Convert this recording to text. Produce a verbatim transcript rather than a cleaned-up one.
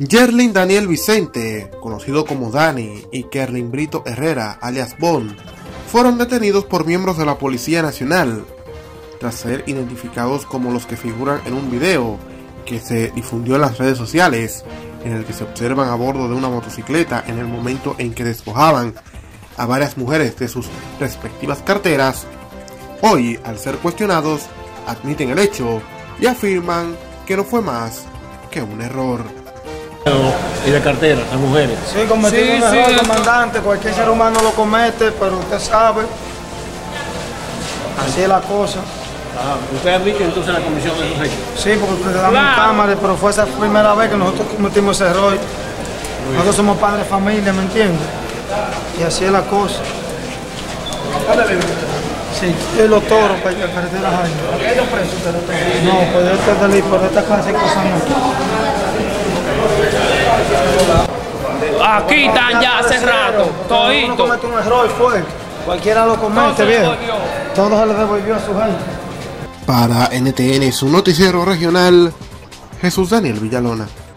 Jerlin Daniel Vicente, conocido como Dani, y Kerlin Brito Herrera, alias Bond, fueron detenidos por miembros de la Policía Nacional, tras ser identificados como los que figuran en un video que se difundió en las redes sociales, en el que se observan a bordo de una motocicleta en el momento en que despojaban a varias mujeres de sus respectivas carteras. Hoy, al ser cuestionados, admiten el hecho y afirman que no fue más que un error. Y de cartera, las mujeres. Sí, cometí sí, un error, sí, comandante. Cualquier ser humano lo comete, pero usted sabe. Así es la cosa. Ah, ¿usted ha visto entonces la comisión de los hechos? Sí, porque le damos cámaras, pero fue esa primera vez que nosotros cometimos ese error. Nosotros somos padres de familia, ¿me entiendes? Y así es la cosa. Sí, y los toros para que perder las años. ¿Por qué los presos te lo tengo? No, por este delito, por esta clase de cosas no. Aquí están ya hace rato, todito. Uno comete un error, fue. Cualquiera lo comete, bien. Todo se le devolvió a su gente. Para N T N, su noticiero regional, Jesús Daniel Villalona.